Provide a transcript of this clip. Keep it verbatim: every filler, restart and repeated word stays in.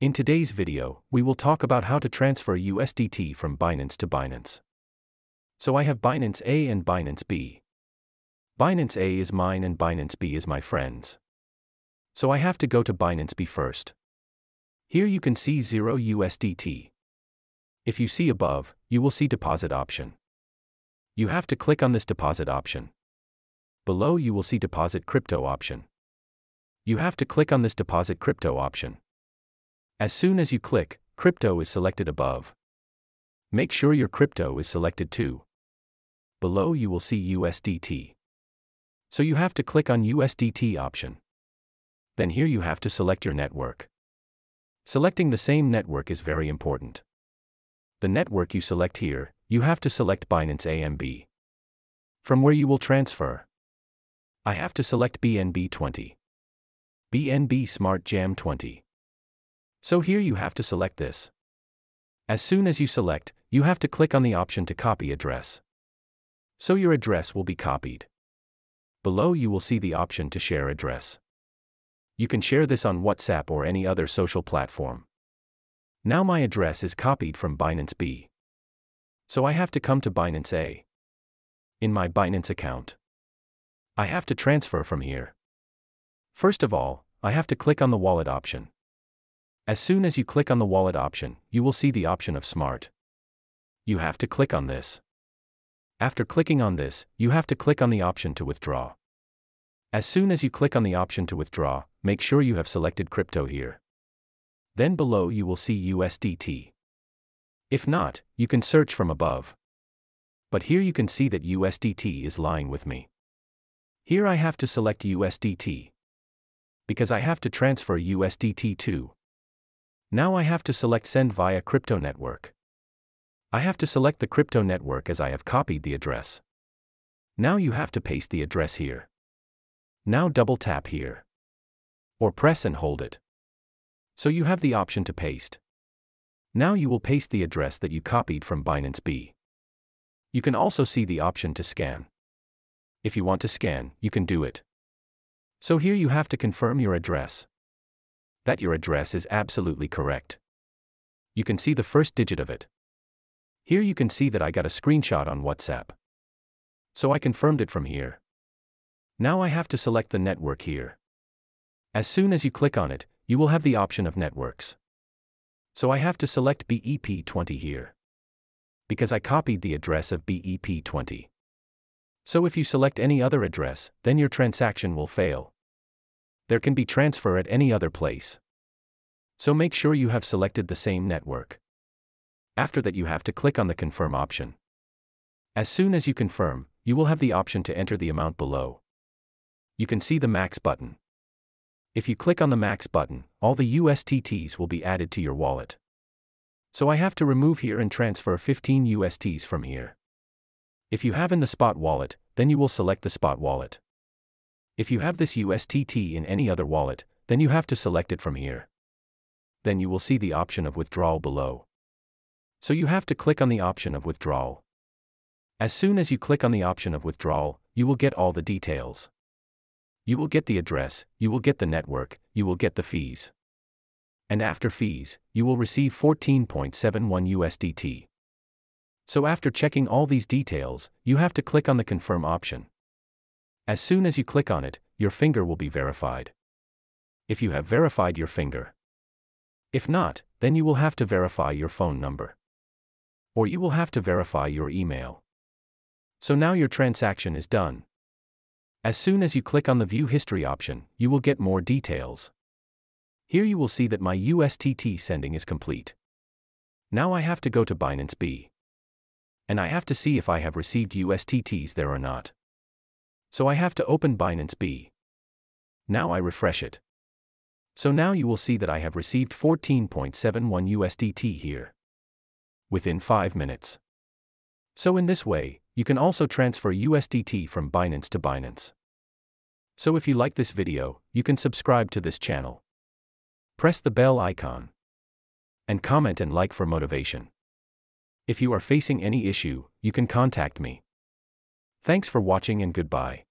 In today's video, we will talk about how to transfer U S D T from Binance to Binance. So I have Binance A and Binance B. Binance A is mine and Binance B is my friend's. So I have to go to Binance B first. Here you can see zero U S D T. If you see above, you will see deposit option. You have to click on this deposit option. Below you will see deposit crypto option. You have to click on this deposit crypto option. As soon as you click, crypto is selected above. Make sure your crypto is selected too. Below you will see U S D T. So you have to click on U S D T option. Then here you have to select your network. Selecting the same network is very important. The network you select here, you have to select Binance A and B. From where you will transfer. I have to select B N B twenty. B N B Smart Jam twenty. So here you have to select this. As soon as you select, you have to click on the option to copy address. So your address will be copied. Below you will see the option to share address. You can share this on WhatsApp or any other social platform. Now my address is copied from Binance B. So I have to come to Binance A. In my Binance account. I have to transfer from here. First of all, I have to click on the wallet option. As soon as you click on the wallet option, you will see the option of Smart. You have to click on this. After clicking on this, you have to click on the option to withdraw. As soon as you click on the option to withdraw, make sure you have selected crypto here. Then below you will see U S D T. If not, you can search from above. But here you can see that U S D T is lying with me. Here I have to select U S D T. Because I have to transfer U S D T to. Now I have to select send via crypto network. I have to select the crypto network as I have copied the address. Now you have to paste the address here. Now double tap here. Or press and hold it. So you have the option to paste. Now you will paste the address that you copied from Binance B. You can also see the option to scan. If you want to scan, you can do it. So here you have to confirm your address. That your address is absolutely correct. You can see the first digit of it. Here you can see that I got a screenshot on WhatsApp. So I confirmed it from here. Now I have to select the network here. As soon as you click on it, you will have the option of networks. So I have to select B E P twenty here. Because I copied the address of B E P twenty. So if you select any other address, then your transaction will fail. There can be transfer at any other place. So make sure you have selected the same network. After that you have to click on the confirm option. As soon as you confirm, you will have the option to enter the amount below. You can see the max button. If you click on the max button, all the U S D Ts will be added to your wallet. So I have to remove here and transfer fifteen U S Ds from here. If you have in the spot wallet, then you will select the spot wallet. If you have this U S D T in any other wallet, then you have to select it from here. Then you will see the option of withdrawal below. So you have to click on the option of withdrawal. As soon as you click on the option of withdrawal, you will get all the details. You will get the address, you will get the network, you will get the fees. And after fees, you will receive fourteen point seven one U S D T. So after checking all these details, you have to click on the confirm option. As soon as you click on it, your finger will be verified. If you have verified your finger. If not, then you will have to verify your phone number. Or you will have to verify your email. So now your transaction is done. As soon as you click on the View History option, you will get more details. Here you will see that my U S D T sending is complete. Now I have to go to Binance B. And I have to see if I have received U S D Ts there or not. So I have to open Binance B. Now I refresh it. So now you will see that I have received fourteen point seven one U S D T here. Within five minutes. So in this way, you can also transfer U S D T from Binance to Binance. So if you like this video, you can subscribe to this channel. Press the bell icon. And comment and like for motivation. If you are facing any issue, you can contact me. Thanks for watching and goodbye.